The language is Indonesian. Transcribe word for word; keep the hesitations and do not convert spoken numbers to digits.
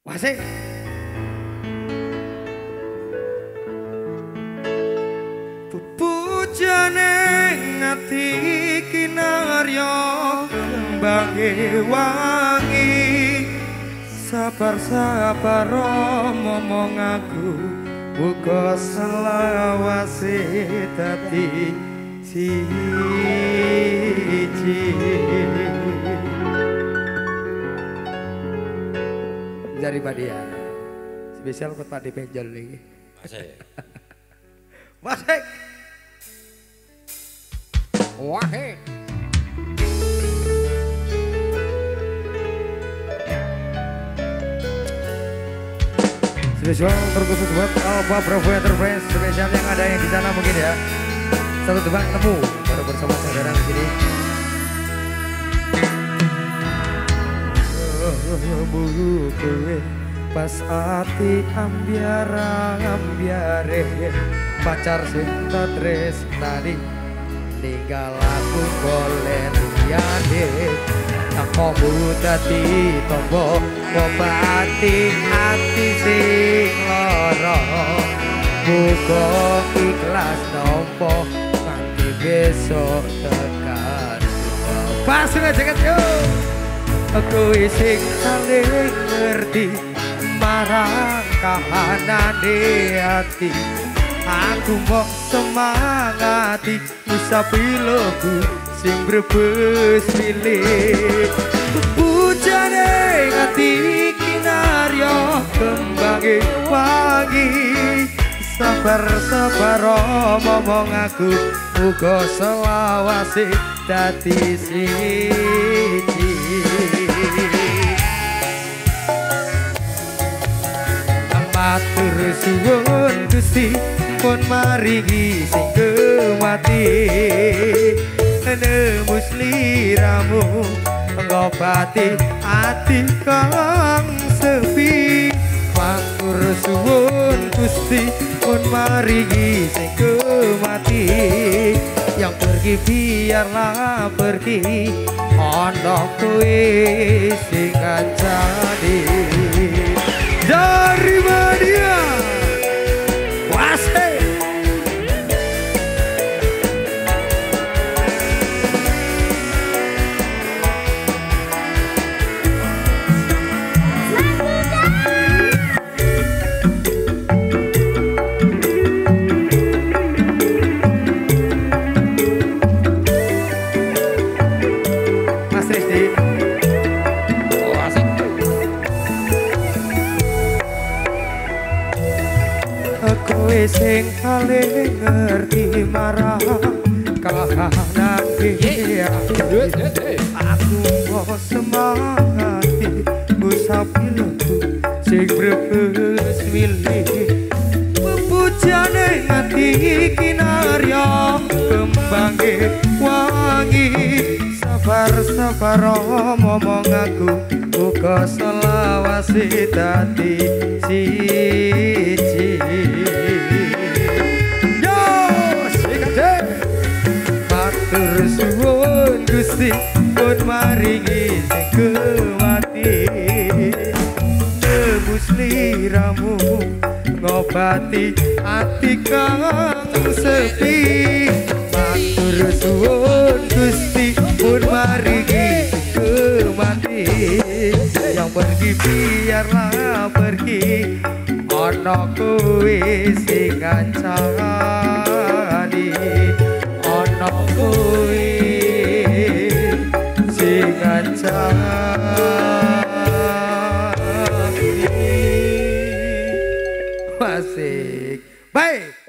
Wasik. Pupujane ngati kinarya kembange wangi. Sabar-sabar momong aku uga selawase dadi siji. Daripada ya spesial buat Pak Dipenjol lagi. Masih Masih Wahai spesial terkhusus buat Alba Bravo Enterprise, spesial yang ada yang di sana mungkin ya. Satu tebak temu baru bersama saudara di sini. Buru kowe pas ati ambiara ambiare pacar cinta tresnani tinggal aku golek liyane aku budati tombo obati ati sing lara muga ikhlas nampa kanthi besok tekan pas rejeket yo. Aku isik saling ngerti marang kahanane hati. Aku mau semangati usapiloku sing berbes milik. Pujane ngati kinarya kembange wangi. Sabar-sabar omong aku uga selawase dadi siji. Matur suwun Gusti pun maringi sing kemati nembus liramu ngobati ati kang sepi. Matur suwun Gusti pun maringi sing kemati yang pergi biarlah pergi ana kowe sing kancane dari Badia Wasik. Sing paling ngerti marah kahanane hati. Aku mau semangati usapiloku sing berbes milik. Pupujane ngati kinarya kembange wangi. Sabar-sabar omong aku uga selawase dadi siji. Matur suwun Gusti pun maringi sing kemati tebus liramu ngobati ati kang sepi. Matur suwun Gusti pun maringi sing kemati yang pergi biarlah pergi ana kowe sing kancane. Masih baik.